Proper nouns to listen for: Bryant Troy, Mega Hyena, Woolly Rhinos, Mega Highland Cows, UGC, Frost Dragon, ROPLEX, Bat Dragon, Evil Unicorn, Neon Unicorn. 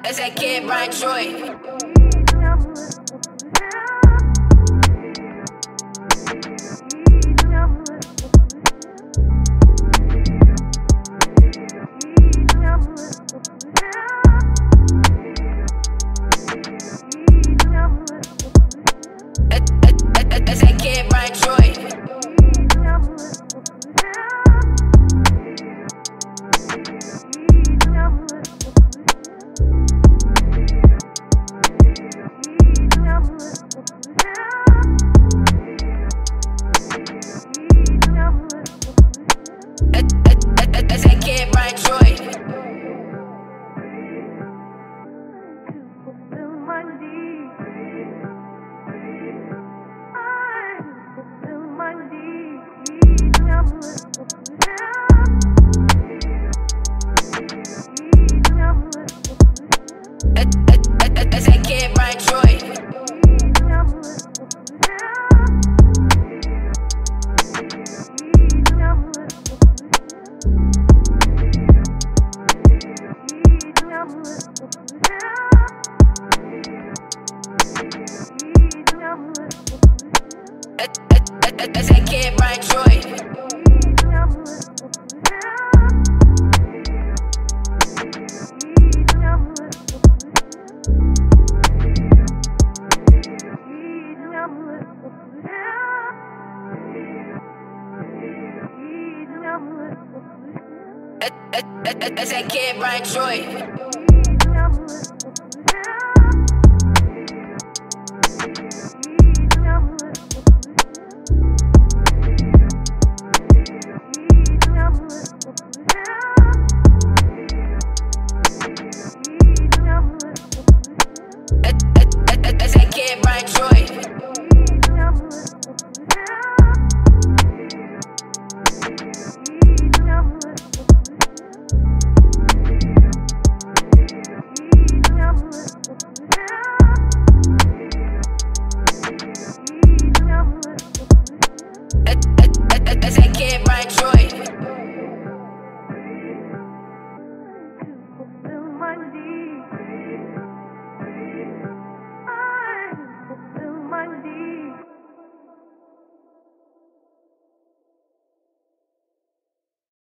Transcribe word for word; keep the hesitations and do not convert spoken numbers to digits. That's that kid, Bryant Troy. That's that kid, Bryant Troy. That's that kid, Bryant Troy.